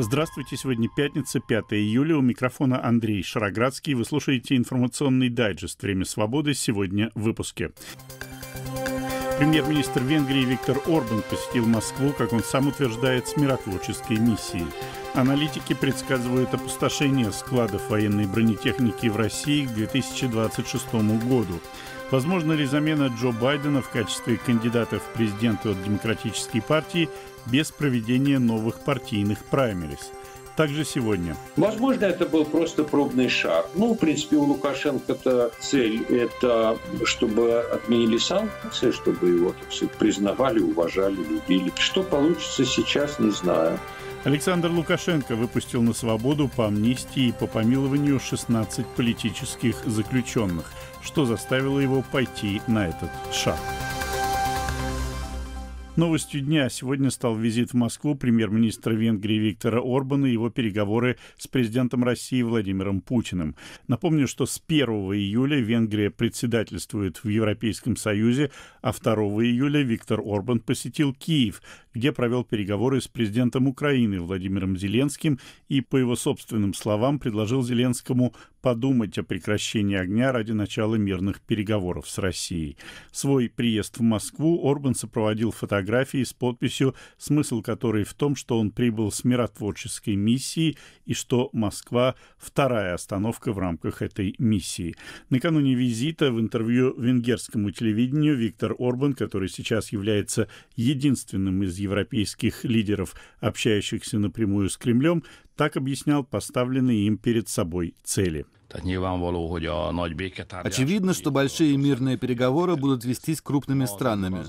Здравствуйте, сегодня пятница, 5 июля. У микрофона Андрей Шароградский. Вы слушаете информационный дайджест «Время свободы». Сегодня в выпуске. Премьер-министр Венгрии Виктор Орбан посетил Москву, как он сам утверждает, с миротворческой миссией. Аналитики предсказывают опустошение складов военной бронетехники в России к 2026 году. Возможна ли замена Джо Байдена в качестве кандидата в президенты от Демократической партии без проведения новых партийных праймериз? Также сегодня. Возможно, это был просто пробный шаг. Ну, в принципе, у Лукашенко-то цель – это чтобы отменили санкции, чтобы его, так сказать, признавали, уважали, любили. Что получится сейчас, не знаю. Александр Лукашенко выпустил на свободу по амнистии и по помилованию 16 политических заключенных, что заставило его пойти на этот шаг. Новостью дня сегодня стал визит в Москву премьер-министра Венгрии Виктора Орбана и его переговоры с президентом России Владимиром Путиным. Напомню, что с 1 июля Венгрия председательствует в Европейском Союзе, а 2 июля Виктор Орбан посетил Киев, где провел переговоры с президентом Украины Владимиром Зеленским и, по его собственным словам, предложил Зеленскому подумать о прекращении огня ради начала мирных переговоров с Россией. Свой приезд в Москву Орбан сопроводил фотографией с подписью, смысл которой в том, что он прибыл с миротворческой миссией и что Москва – вторая остановка в рамках этой миссии. Накануне визита в интервью венгерскому телевидению Виктор Орбан, который сейчас является единственным из европейских лидеров, общающихся напрямую с Кремлем, так объяснял поставленные им перед собой цели. Очевидно, что большие мирные переговоры будут вестись крупными странами.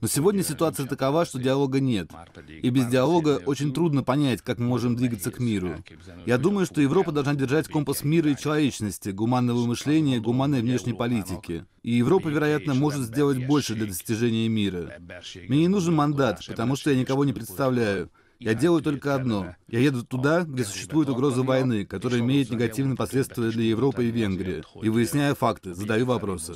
Но сегодня ситуация такова, что диалога нет. И без диалога очень трудно понять, как мы можем двигаться к миру. Я думаю, что Европа должна держать компас мира и человечности, гуманного мышления и гуманной внешней политики. И Европа, вероятно, может сделать больше для достижения мира. Мне не нужен мандат, потому что я никого не представляю. Я делаю только одно. Я еду туда, где существует угроза войны, которая имеет негативные последствия для Европы и Венгрии. И выясняю факты, задаю вопросы.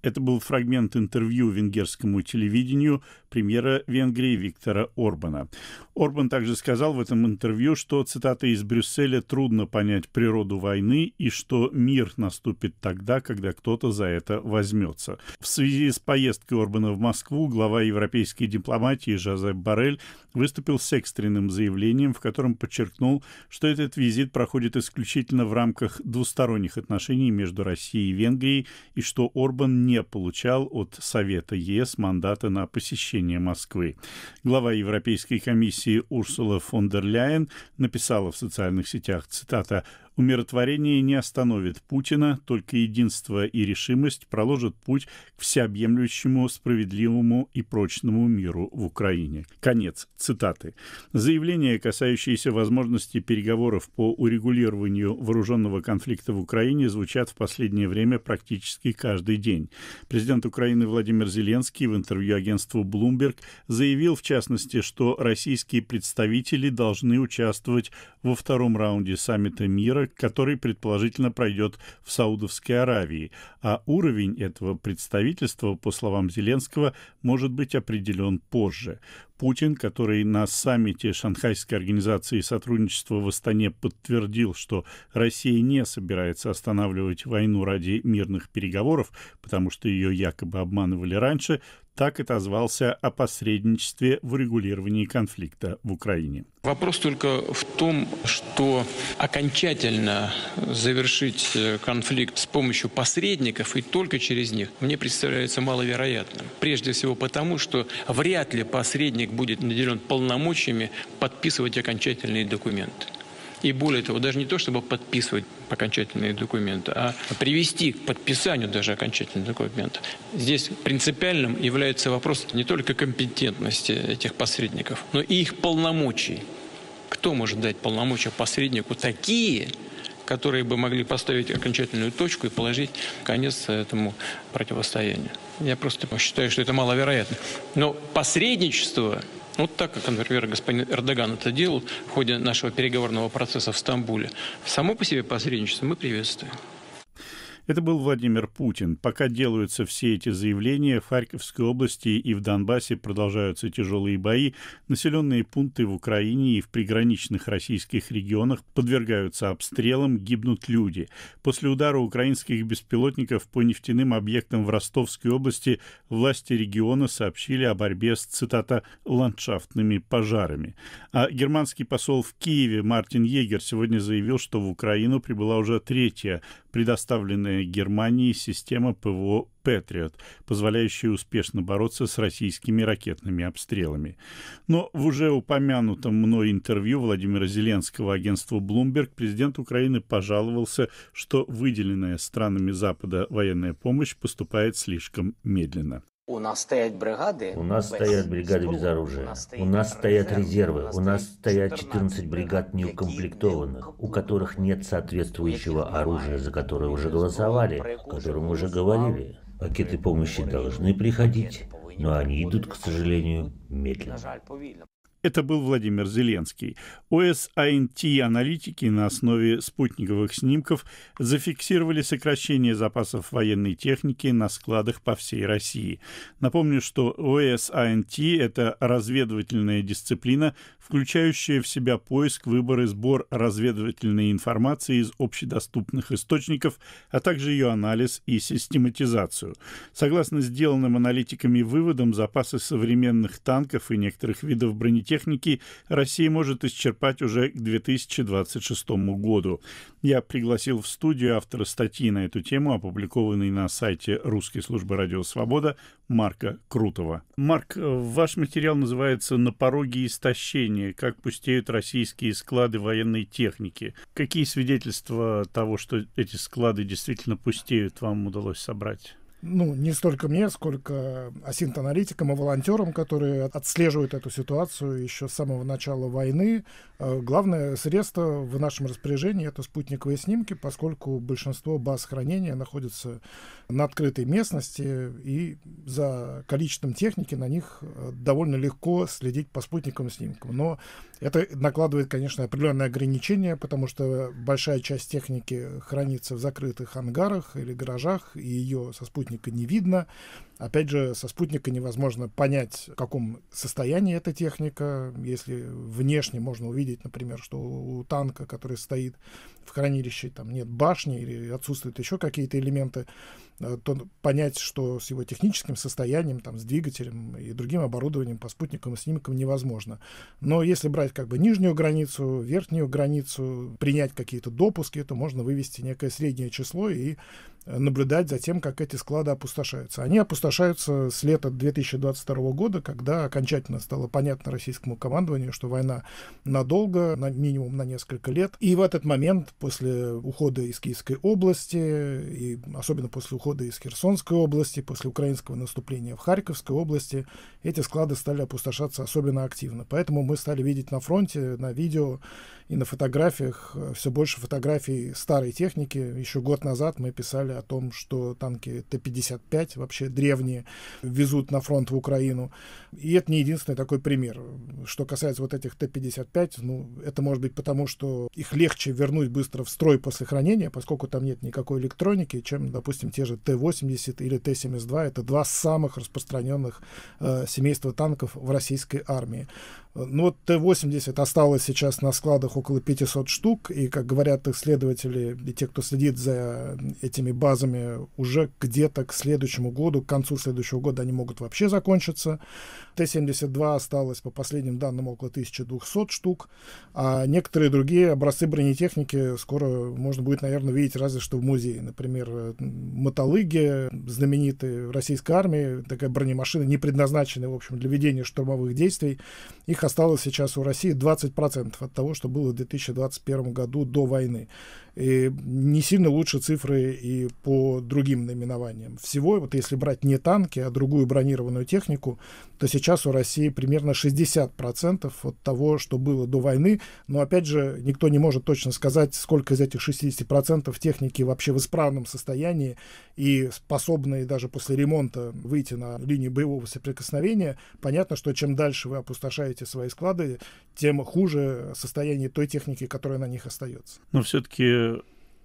Это был фрагмент интервью венгерскому телевидению премьера Венгрии Виктора Орбана. Орбан также сказал в этом интервью, что, цитата, из Брюсселя трудно понять природу войны и что мир наступит тогда, когда кто-то за это возьмется. В связи с поездкой Орбана в Москву глава европейской дипломатии Жозеп Боррель выступил с экстренным заявлением, в котором подчеркнул, что этот визит проходит исключительно в рамках двусторонних отношений между Россией и Венгрией и что Орбан не получал от Совета ЕС мандата на посещение Москвы. Глава Европейской комиссии Урсула фон дер Ляйен написала в социальных сетях, цитата, «Умиротворение не остановит Путина, только единство и решимость проложат путь к всеобъемлющему, справедливому и прочному миру в Украине». Конец цитаты. Заявления, касающиеся возможности переговоров по урегулированию вооруженного конфликта в Украине, звучат в последнее время практически каждый день. Президент Украины Владимир Зеленский в интервью агентству Bloomberg заявил, в частности, что российские представители должны участвовать во втором раунде саммита мира, который предположительно пройдет в Саудовской Аравии, а уровень этого представительства, по словам Зеленского, может быть определен позже. Путин, который на саммите Шанхайской организации сотрудничества в Астане подтвердил, что Россия не собирается останавливать войну ради мирных переговоров, потому что ее якобы обманывали раньше, так отозвался о посредничестве в урегулировании конфликта в Украине. Вопрос только в том, что окончательно завершить конфликт с помощью посредников и только через них мне представляется маловероятным. Прежде всего потому, что вряд ли посредник будет наделен полномочиями подписывать окончательные документы. И более того, даже не то, чтобы подписывать окончательные документы, а привести к подписанию даже окончательных документов. Здесь принципиальным является вопрос не только компетентности этих посредников, но и их полномочий. Кто может дать полномочия посреднику такие, которые бы могли поставить окончательную точку и положить конец этому противостоянию? Я просто считаю, что это маловероятно. Но посредничество... Вот так, как, например, господин Эрдоган это делал в ходе нашего переговорного процесса в Стамбуле. Само по себе посредничество мы приветствуем. Это был Владимир Путин. Пока делаются все эти заявления, в Харьковской области и в Донбассе продолжаются тяжелые бои. Населенные пункты в Украине и в приграничных российских регионах подвергаются обстрелам, гибнут люди. После удара украинских беспилотников по нефтяным объектам в Ростовской области власти региона сообщили о борьбе с, цитата, «ландшафтными пожарами». А германский посол в Киеве Мартин Егер сегодня заявил, что в Украину прибыла уже третья предоставленная Германии система ПВО «Патриот», позволяющая успешно бороться с российскими ракетными обстрелами. Но в уже упомянутом мной интервью Владимира Зеленского агентству Bloomberg президент Украины пожаловался, что выделенная странами Запада военная помощь поступает слишком медленно. У нас стоят бригады без оружия, у нас стоят резервы, у нас стоят 14 бригад неукомплектованных, у которых нет соответствующего оружия, за которое уже голосовали, о котором уже говорили. Пакеты помощи должны приходить, но они идут, к сожалению, медленно. Это был Владимир Зеленский. ОСИНТ-аналитики на основе спутниковых снимков зафиксировали сокращение запасов военной техники на складах по всей России. Напомню, что ОСИНТ – это разведывательная дисциплина, включающая в себя поиск, выбор и сбор разведывательной информации из общедоступных источников, а также ее анализ и систематизацию. Согласно сделанным аналитиками выводам, запасы современных танков и некоторых видов бронетехники Россия может исчерпать уже к 2026 году. Я пригласил в студию автора статьи на эту тему, опубликованной на сайте Русской службы Радио Свобода, Марка Крутова. Марк, ваш материал называется «На пороге истощения. Как пустеют российские склады военной техники». Какие свидетельства того, что эти склады действительно пустеют, вам удалось собрать? Не столько мне, сколько ОСИНТ-аналитикам и волонтерам, которые отслеживают эту ситуацию еще с самого начала войны. Главное средство в нашем распоряжении — это спутниковые снимки, поскольку большинство баз хранения находится на открытой местности, и за количеством техники на них довольно легко следить по спутниковым снимкам. Но это накладывает, конечно, определенные ограничения, потому что большая часть техники хранится в закрытых ангарах или гаражах, и ее со спутником не видно. Опять же, со спутника невозможно понять, в каком состоянии эта техника. Если внешне можно увидеть, например, что у танка, который стоит в хранилище, там нет башни или отсутствуют еще какие-то элементы, то понять, что с его техническим состоянием, там, с двигателем и другим оборудованием по спутниковым снимкам невозможно. Но если брать как бы нижнюю границу, верхнюю границу, принять какие-то допуски, то можно вывести некое среднее число и наблюдать за тем, как эти склады опустошаются. Они опустошаются с лета 2022 года, когда окончательно стало понятно российскому командованию, что война надолго, минимум на несколько лет. И в этот момент, после ухода из Киевской области, и особенно после ухода из Херсонской области, после украинского наступления в Харьковской области, эти склады стали опустошаться особенно активно. Поэтому мы стали видеть на фронте, на видео и на фотографиях все больше фотографий старой техники. Еще год назад мы писали о том, что танки Т-55, вообще древние, везут на фронт в Украину. И это не единственный такой пример. Что касается вот этих Т-55, это может быть потому, что их легче вернуть быстро в строй после хранения, поскольку там нет никакой электроники, чем, допустим, те же Т-80 или Т-72. Это два самых распространенных семейства танков в российской армии. Но вот Т-80 осталось сейчас на складах около 500 штук, и, как говорят исследователи и те, кто следит за этими базами, уже где-то к следующему году, к концу следующего года они могут вообще закончиться. Т-72 осталось, по последним данным, около 1200 штук, а некоторые другие образцы бронетехники скоро можно будет, наверное, видеть разве что в музее. Например, мотолыги, знаменитые в российской армии, такая бронемашина, не предназначенная, в общем, для ведения штурмовых действий. Их осталось сейчас у России 20% от того, что было в 2021 году до войны. И не сильно лучше цифры и по другим наименованиям. Всего, вот если брать не танки, а другую бронированную технику, то сейчас у России примерно 60% от того, что было до войны. Но, опять же, никто не может точно сказать, сколько из этих 60% техники вообще в исправном состоянии и способны даже после ремонта выйти на линию боевого соприкосновения. Понятно, что чем дальше вы опустошаете свои склады, тем хуже состояние той техники, которая на них остается. Но все-таки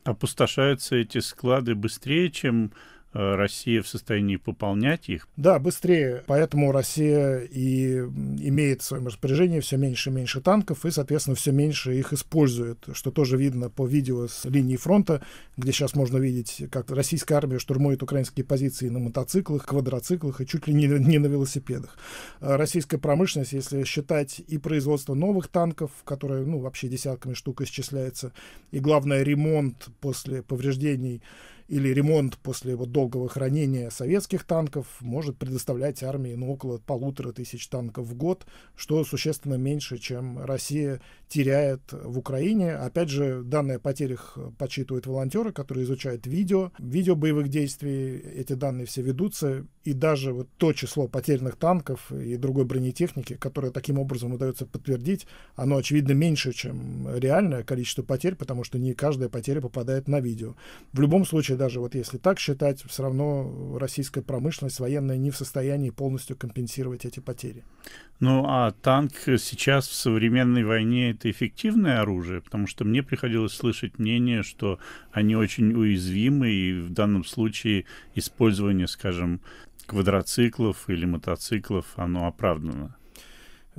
опустошаются эти склады быстрее, чем Россия в состоянии пополнять их? Да, быстрее. Поэтому Россия и имеет в своем распоряжении все меньше и меньше танков, и, соответственно, все меньше их использует, что тоже видно по видео с линии фронта, где сейчас можно видеть, как российская армия штурмует украинские позиции на мотоциклах, квадроциклах и чуть ли не на велосипедах. Российская промышленность, если считать и производство новых танков, которые, ну, вообще десятками штук исчисляется, и, главное, ремонт после повреждений или ремонт после вот долгого хранения советских танков может предоставлять армии около 1500 танков в год, что существенно меньше, чем Россия теряет в Украине. Опять же, данные о потерях подсчитывают волонтеры, которые изучают видео боевых действий. Эти данные все ведутся, и даже вот то число потерянных танков и другой бронетехники, которое таким образом удается подтвердить, оно, очевидно, меньше, чем реальное количество потерь, потому что не каждая потеря попадает на видео. В любом случае, даже вот если так считать, все равно российская промышленность военная не в состоянии полностью компенсировать эти потери. Ну а танк сейчас в современной войне — это эффективное оружие? Потому что мне приходилось слышать мнение, что они очень уязвимы, и в данном случае использование, скажем, квадроциклов или мотоциклов, оно оправдано.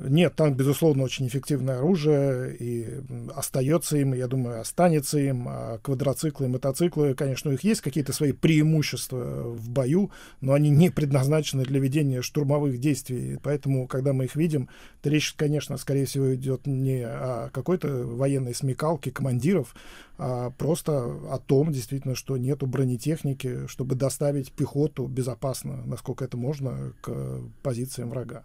Нет, танк, безусловно, очень эффективное оружие, и остается им, я думаю, останется им. А квадроциклы и мотоциклы, конечно, у них есть какие-то свои преимущества в бою, но они не предназначены для ведения штурмовых действий. Поэтому, когда мы их видим, то речь, конечно, скорее всего, идет не о какой-то военной смекалке командиров, а просто о том, действительно, что нету бронетехники, чтобы доставить пехоту безопасно, насколько это можно, к позициям врага.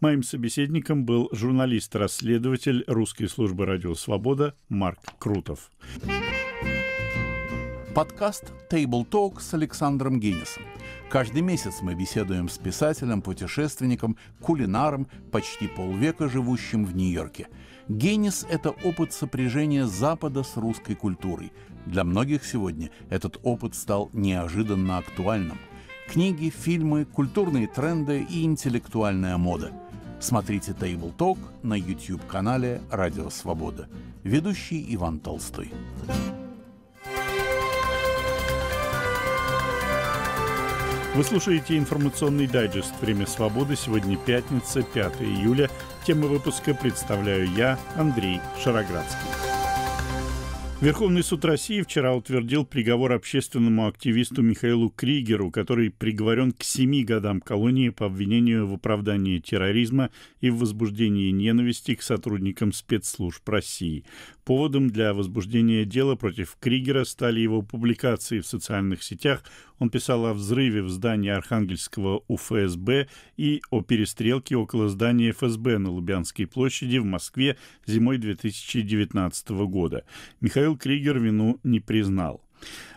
Моим собеседником был журналист-расследователь Русской службы Радио Свобода Марк Крутов. Подкаст «Тейбл Ток» с Александром Генисом. Каждый месяц мы беседуем с писателем, путешественником, кулинаром, почти полвека живущим в Нью-Йорке. Генис – это опыт сопряжения Запада с русской культурой. Для многих сегодня этот опыт стал неожиданно актуальным. Книги, фильмы, культурные тренды и интеллектуальная мода. Смотрите «Тейбл Ток» на YouTube-канале «Радио Свобода». Ведущий Иван Толстой. Вы слушаете информационный дайджест «Время свободы». Сегодня пятница, 5 июля. Тему выпуска представляю я, Андрей Шароградский. Верховный суд России вчера утвердил приговор общественному активисту Михаилу Кригеру, который приговорен к 7 годам колонии по обвинению в оправдании терроризма и в возбуждении ненависти к сотрудникам спецслужб России. Поводом для возбуждения дела против Кригера стали его публикации в социальных сетях. Он писал о взрыве в здании Архангельского УФСБ и о перестрелке около здания ФСБ на Лубянской площади в Москве зимой 2019 года. Михаил Кригер вину не признал.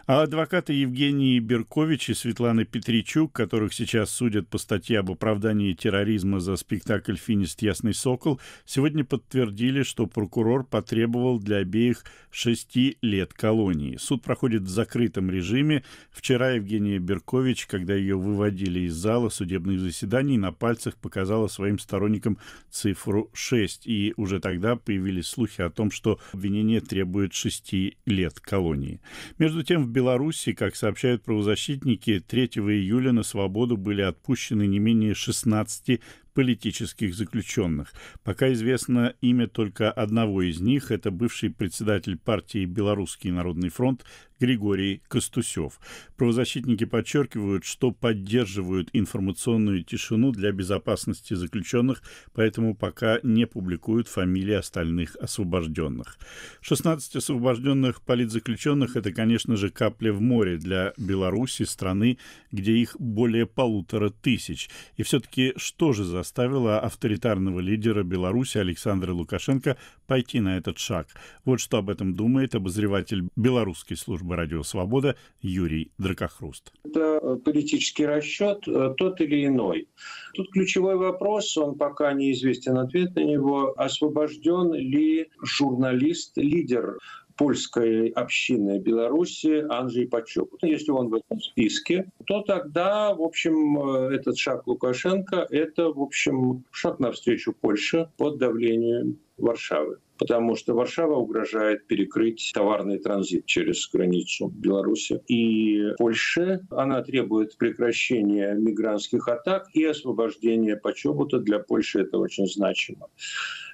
А адвокаты Евгении Беркович и Светланы Петричук, которых сейчас судят по статье об оправдании терроризма за спектакль «Финист. Ясный сокол», сегодня подтвердили, что прокурор потребовал для обеих 6 лет колонии. Суд проходит в закрытом режиме. Вчера Евгения Беркович, когда ее выводили из зала судебных заседаний, на пальцах показала своим сторонникам цифру 6. И уже тогда появились слухи о том, что обвинение требует 6 лет колонии. Между тем, в Беларуси, как сообщают правозащитники, 3 июля на свободу были отпущены не менее 16 политических заключенных. Пока известно имя только одного из них, это бывший председатель партии «Белорусский народный фронт» Григорий Костусев. Правозащитники подчеркивают, что поддерживают информационную тишину для безопасности заключенных, поэтому пока не публикуют фамилии остальных освобожденных. 16 освобожденных политзаключенных – это, конечно же, капля в море для Беларуси, страны, где их более полутора тысяч. И все-таки что же заставило авторитарного лидера Беларуси Александра Лукашенко пойти на этот шаг? Вот что об этом думает обозреватель Белорусской службы Радио Свобода Юрий Дракохруст. Это политический расчет тот или иной. Тут ключевой вопрос, он пока неизвестен, ответ на него: освобожден ли журналист-лидер? польской общины Беларуси Андрей Почебута. Если он в этом списке, то тогда, в общем, этот шаг Лукашенко – это, в общем, шаг навстречу Польше под давлением Варшавы. Потому что Варшава угрожает перекрыть товарный транзит через границу Беларуси и Польши. Она требует прекращения мигрантских атак и освобождения Почебута. Для Польши это очень значимо.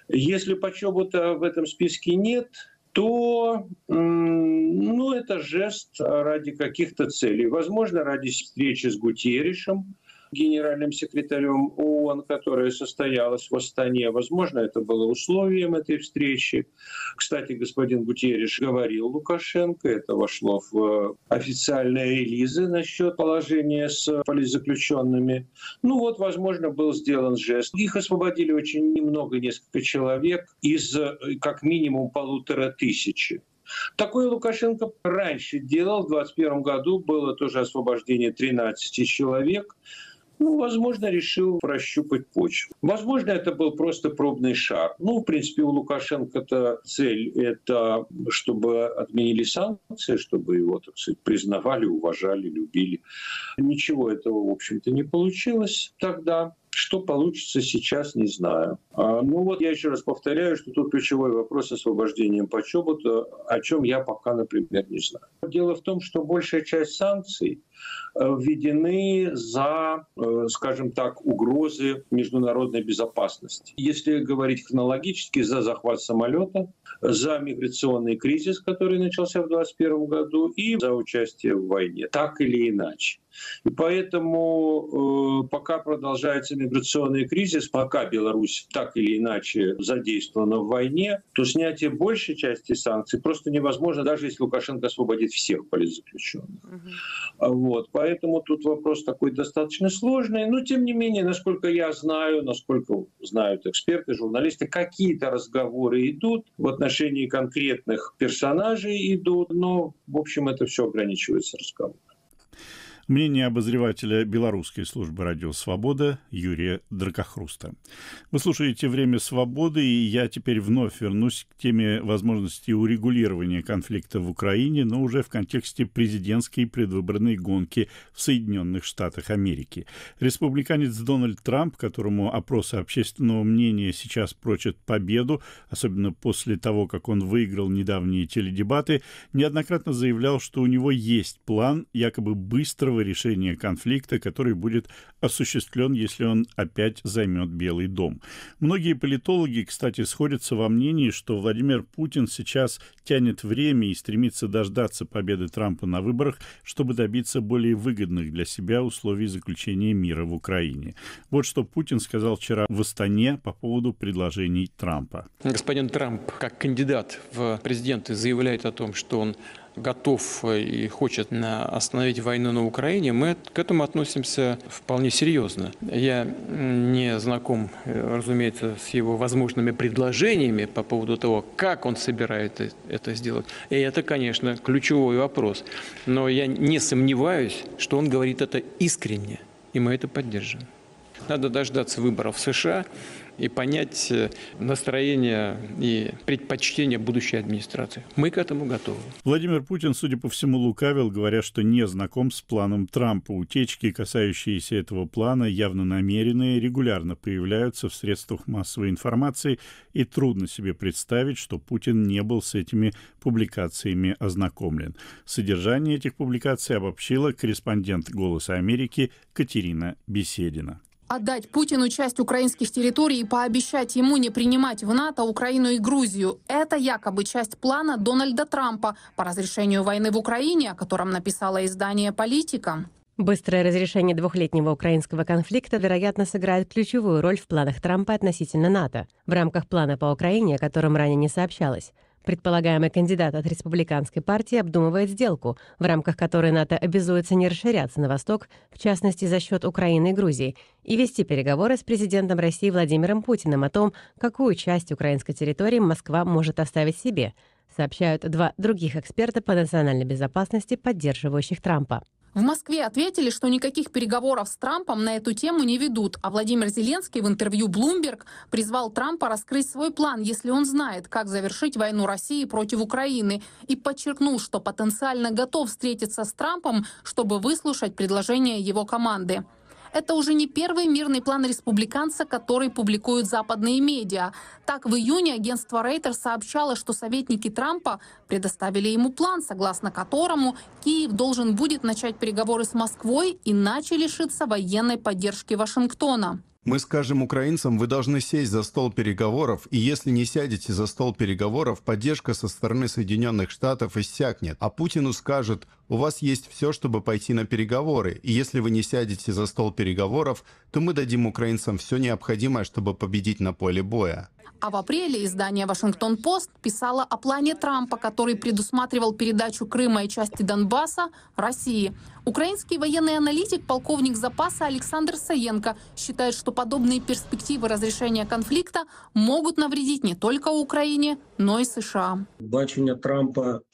Если Почебута в этом списке нет, то это жест ради каких-то целей. Возможно, ради встречи с Гутерришем, генеральным секретарем ООН, которая состоялась в Астане. Возможно, это было условием этой встречи. Кстати, господин Гутерриш говорил Лукашенко, это вошло в официальные релизы насчет положения с политзаключенными. Возможно, был сделан жест. Их освободили очень немного, несколько человек, из как минимум 1500. Такое Лукашенко раньше делал. В 2021 году было тоже освобождение 13 человек. Возможно, решил прощупать почву. Возможно, это был просто пробный шаг. В принципе, у Лукашенко-то цель – это чтобы отменили санкции, чтобы его, так сказать, признавали, уважали, любили. Ничего этого, в общем-то, не получилось тогда. Что получится сейчас, не знаю. Я еще раз повторяю, что тут ключевой вопрос освобождения Почебута, о чем я пока, например, не знаю. Дело в том, что большая часть санкций введены за, скажем так, угрозы международной безопасности. Если говорить хронологически, за захват самолета, за миграционный кризис, который начался в 2021 году, и за участие в войне, так или иначе. И поэтому пока продолжается миграционный кризис, пока Беларусь так или иначе задействована в войне, то снятие большей части санкций просто невозможно, даже если Лукашенко освободит всех политзаключенных. Поэтому тут вопрос такой достаточно сложный. Но тем не менее, насколько я знаю, насколько знают эксперты, журналисты, какие-то разговоры идут в отношении конкретных персонажей идут, но в общем это все ограничивается разговором. Мнение обозревателя Белорусской службы Радио Свобода Юрия Дракохруста. Вы слушаете «Время свободы», и я теперь вновь вернусь к теме возможности урегулирования конфликта в Украине, но уже в контексте президентской предвыборной гонки в Соединенных Штатах Америки. Республиканец Дональд Трамп, которому опросы общественного мнения сейчас прочат победу, особенно после того, как он выиграл недавние теледебаты, неоднократно заявлял, что у него есть план якобы быстрого решения конфликта, который будет осуществлен, если он опять займет Белый дом. Многие политологи, кстати, сходятся во мнении, что Владимир Путин сейчас тянет время и стремится дождаться победы Трампа на выборах, чтобы добиться более выгодных для себя условий заключения мира в Украине. Вот что Путин сказал вчера в Астане по поводу предложений Трампа. Господин Трамп, как кандидат в президенты, заявляет о том, что он готов и хочет остановить войну на Украине, мы к этому относимся вполне серьезно. Я не знаком, разумеется, с его возможными предложениями по поводу того, как он собирается это сделать. И это, конечно, ключевой вопрос. Но я не сомневаюсь, что он говорит это искренне, и мы это поддержим. Надо дождаться выборов в США и понять настроение и предпочтение будущей администрации. Мы к этому готовы. Владимир Путин, судя по всему, лукавил, говоря, что не знаком с планом Трампа. Утечки, касающиеся этого плана, явно намеренные, регулярно появляются в средствах массовой информации, и трудно себе представить, что Путин не был с этими публикациями ознакомлен. Содержание этих публикаций обобщила корреспондент «Голоса Америки» Катерина Беседина. Отдать Путину часть украинских территорий и пообещать ему не принимать в НАТО Украину и Грузию – это якобы часть плана Дональда Трампа по разрешению войны в Украине, о котором написало издание «Политика». Быстрое разрешение двухлетнего украинского конфликта, вероятно, сыграет ключевую роль в планах Трампа относительно НАТО. В рамках плана по Украине, о котором ранее не сообщалось, предполагаемый кандидат от республиканской партии обдумывает сделку, в рамках которой НАТО обязуется не расширяться на восток, в частности за счет Украины и Грузии, и вести переговоры с президентом России Владимиром Путиным о том, какую часть украинской территории Москва может оставить себе, сообщают два других эксперта по национальной безопасности, поддерживающих Трампа. В Москве ответили, что никаких переговоров с Трампом на эту тему не ведут, а Владимир Зеленский в интервью Bloomberg призвал Трампа раскрыть свой план, если он знает, как завершить войну России против Украины, и подчеркнул, что потенциально готов встретиться с Трампом, чтобы выслушать предложение его команды. Это уже не первый мирный план республиканца, который публикуют западные медиа. Так, в июне агентство Reuters сообщало, что советники Трампа предоставили ему план, согласно которому Киев должен будет начать переговоры с Москвой, иначе лишится военной поддержки Вашингтона. Мы скажем украинцам, вы должны сесть за стол переговоров, и если не сядете за стол переговоров, поддержка со стороны Соединенных Штатов иссякнет. А Путину скажут, у вас есть все, чтобы пойти на переговоры, и если вы не сядете за стол переговоров, то мы дадим украинцам все необходимое, чтобы победить на поле боя. А в апреле издание «Вашингтон-Пост» писало о плане Трампа, который предусматривал передачу Крыма и части Донбасса России. Украинский военный аналитик, полковник запаса Александр Саенко считает, что подобные перспективы разрешения конфликта могут навредить не только Украине, но и США.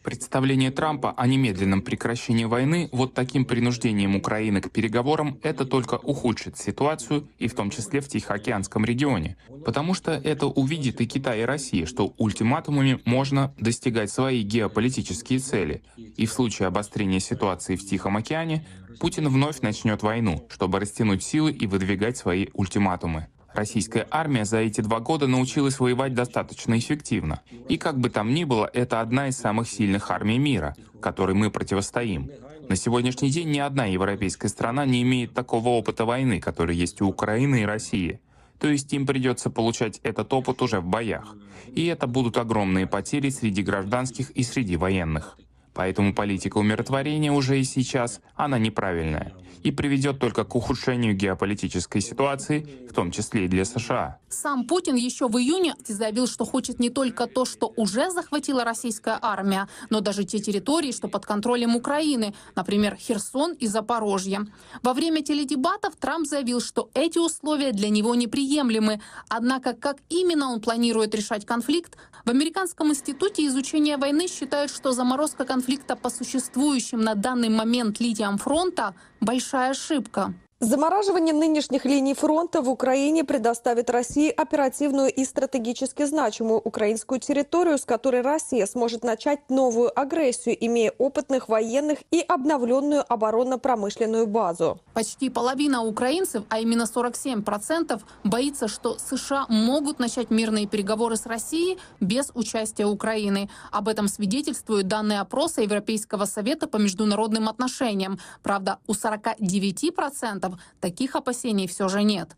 Представление Трампа о немедленном прекращении войны вот таким принуждением Украины к переговорам — это только ухудшит ситуацию, и в том числе в Тихоокеанском регионе. Потому что это увидит и Китай, и Россия, что ультиматумами можно достигать свои геополитические цели. И в случае обострения ситуации в Тихом океане Путин вновь начнет войну, чтобы растянуть силы и выдвигать свои ультиматумы. Российская армия за эти 2 года научилась воевать достаточно эффективно. И как бы там ни было, это одна из самых сильных армий мира, которой мы противостоим. На сегодняшний день ни одна европейская страна не имеет такого опыта войны, который есть у Украины и России. То есть им придется получать этот опыт уже в боях. И это будут огромные потери среди гражданских и среди военных. Поэтому политика умиротворения уже и сейчас, она неправильная и приведет только к ухудшению геополитической ситуации, в том числе и для США. Сам Путин еще в июне заявил, что хочет не только то, что уже захватила российская армия, но даже те территории, что под контролем Украины, например, Херсон и Запорожье. Во время теледебатов Трамп заявил, что эти условия для него неприемлемы. Однако, как именно он планирует решать конфликт, в Американском институте изучения войны считают, что заморозка конфликта по существующим на данный момент линиям фронта – большая ошибка. Замораживание нынешних линий фронта в Украине предоставит России оперативную и стратегически значимую украинскую территорию, с которой Россия сможет начать новую агрессию, имея опытных военных и обновленную оборонно-промышленную базу. Почти половина украинцев, а именно 47%, боится, что США могут начать мирные переговоры с Россией без участия Украины. Об этом свидетельствуют данные опроса Европейского совета по международным отношениям. Правда, у 49% таких опасений все же нет.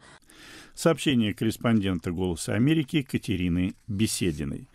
Сообщение корреспондента «Голоса Америки» Катерины Бесединой.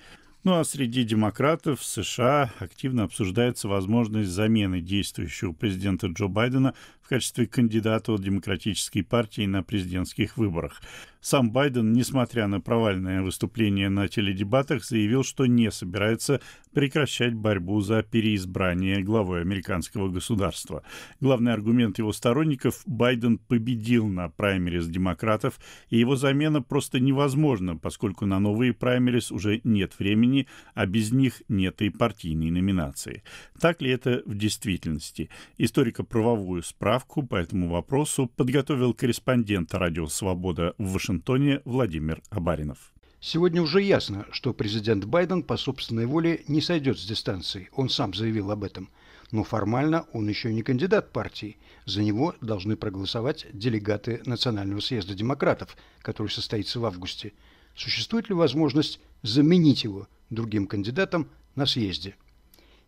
Ну а среди демократов в США активно обсуждается возможность замены действующего президента Джо Байдена в качестве кандидата от Демократической партии на президентских выборах. Сам Байден, несмотря на провальное выступление на теледебатах, заявил, что не собирается прекращать борьбу за переизбрание главой американского государства. Главный аргумент его сторонников – Байден победил на праймериз демократов, и его замена просто невозможна, поскольку на новые праймериз уже нет времени, а без них нет и партийной номинации. Так ли это в действительности? Историко-правовую справку по этому вопросу подготовил корреспондент «Радио Свобода» в Вашингтоне Владимир Абаринов. Сегодня уже ясно, что президент Байден по собственной воле не сойдет с дистанции. Он сам заявил об этом. Но формально он еще не кандидат партии. За него должны проголосовать делегаты Национального съезда демократов, который состоится в августе. Существует ли возможность заменить его другим кандидатом на съезде?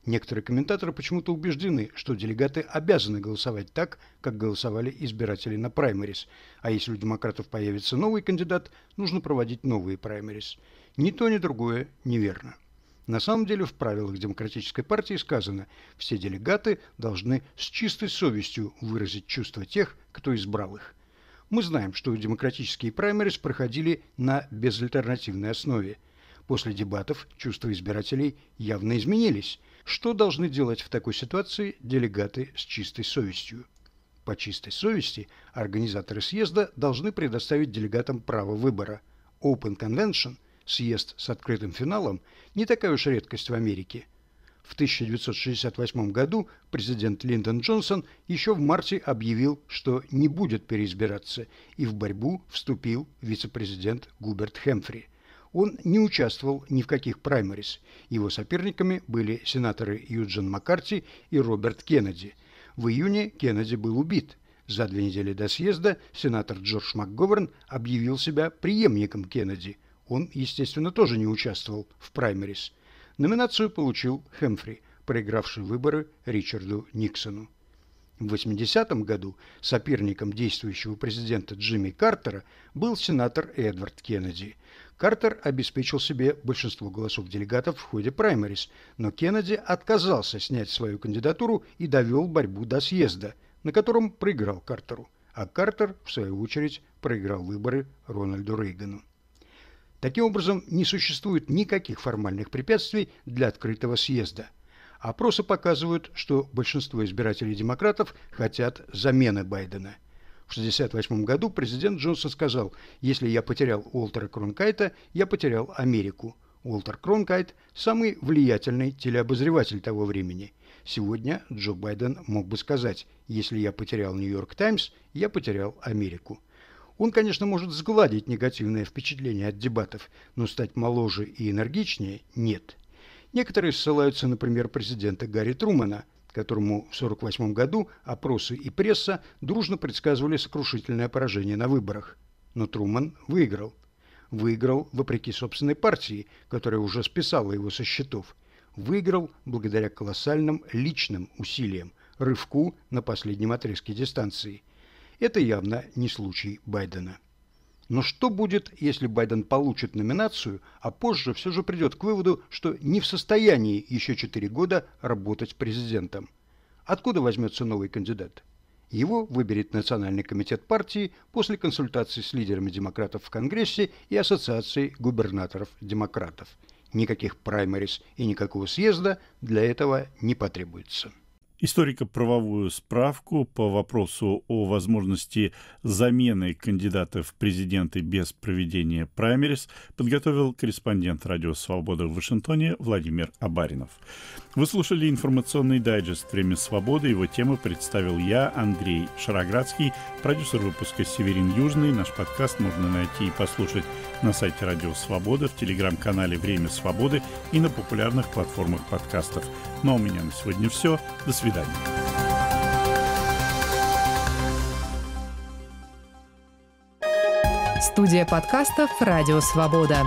Некоторые комментаторы почему-то убеждены, что делегаты обязаны голосовать так, как голосовали избиратели на праймерис. А если у демократов появится новый кандидат, нужно проводить новые праймерис. Ни то, ни другое неверно. На самом деле в правилах Демократической партии сказано, все делегаты должны с чистой совестью выразить чувства тех, кто избрал их. Мы знаем, что демократические праймерис проходили на безальтернативной основе. После дебатов чувства избирателей явно изменились. Что должны делать в такой ситуации делегаты с чистой совестью? По чистой совести организаторы съезда должны предоставить делегатам право выбора. Open Convention, съезд с открытым финалом, не такая уж редкость в Америке. В 1968 году президент Линдон Джонсон еще в марте объявил, что не будет переизбираться, и в борьбу вступил вице-президент Губерт Хэмфри. Он не участвовал ни в каких праймерис. Его соперниками были сенаторы Юджин Маккарти и Роберт Кеннеди. В июне Кеннеди был убит. За 2 недели до съезда сенатор Джордж МакГоверн объявил себя преемником Кеннеди. Он, естественно, тоже не участвовал в праймерис. Номинацию получил Хэмфри, проигравший выборы Ричарду Никсону. В 1980 году соперником действующего президента Джимми Картера был сенатор Эдвард Кеннеди. Картер обеспечил себе большинство голосов делегатов в ходе праймерис, но Кеннеди отказался снять свою кандидатуру и довел борьбу до съезда, на котором проиграл Картеру, а Картер, в свою очередь, проиграл выборы Рональду Рейгану. Таким образом, не существует никаких формальных препятствий для открытого съезда. Опросы показывают, что большинство избирателей демократов хотят замены Байдена. В 1968 году президент Джонсон сказал: «Если я потерял Уолтера Кронкайта, я потерял Америку». Уолтер Кронкайт – самый влиятельный телеобозреватель того времени. Сегодня Джо Байден мог бы сказать: «Если я потерял Нью-Йорк Таймс, я потерял Америку». Он, конечно, может сгладить негативное впечатление от дебатов, но стать моложе и энергичнее – нет. Некоторые ссылаются, например, президента Гарри Трумэна, которому в 1948 году опросы и пресса дружно предсказывали сокрушительное поражение на выборах. Но Трумэн выиграл. Выиграл вопреки собственной партии, которая уже списала его со счетов. Выиграл благодаря колоссальным личным усилиям, рывку на последнем отрезке дистанции. Это явно не случай Байдена. Но что будет, если Байден получит номинацию, а позже все же придет к выводу, что не в состоянии еще 4 года работать президентом? Откуда возьмется новый кандидат? Его выберет Национальный комитет партии после консультаций с лидерами демократов в Конгрессе и Ассоциацией губернаторов-демократов. Никаких праймерис и никакого съезда для этого не потребуется. Историко-правовую справку по вопросу о возможности замены кандидатов в президенты без проведения праймерис подготовил корреспондент Радио Свобода в Вашингтоне Владимир Абаринов. Вы слушали информационный дайджест «Время свободы». Его тему представил я, Андрей Шароградский, продюсер выпуска «Северин Южный». Наш подкаст можно найти и послушать на сайте Радио Свобода, в телеграм-канале «Время свободы» и на популярных платформах подкастов. Ну а у меня на сегодня все. До свидания. Студия подкастов «Радио Свобода».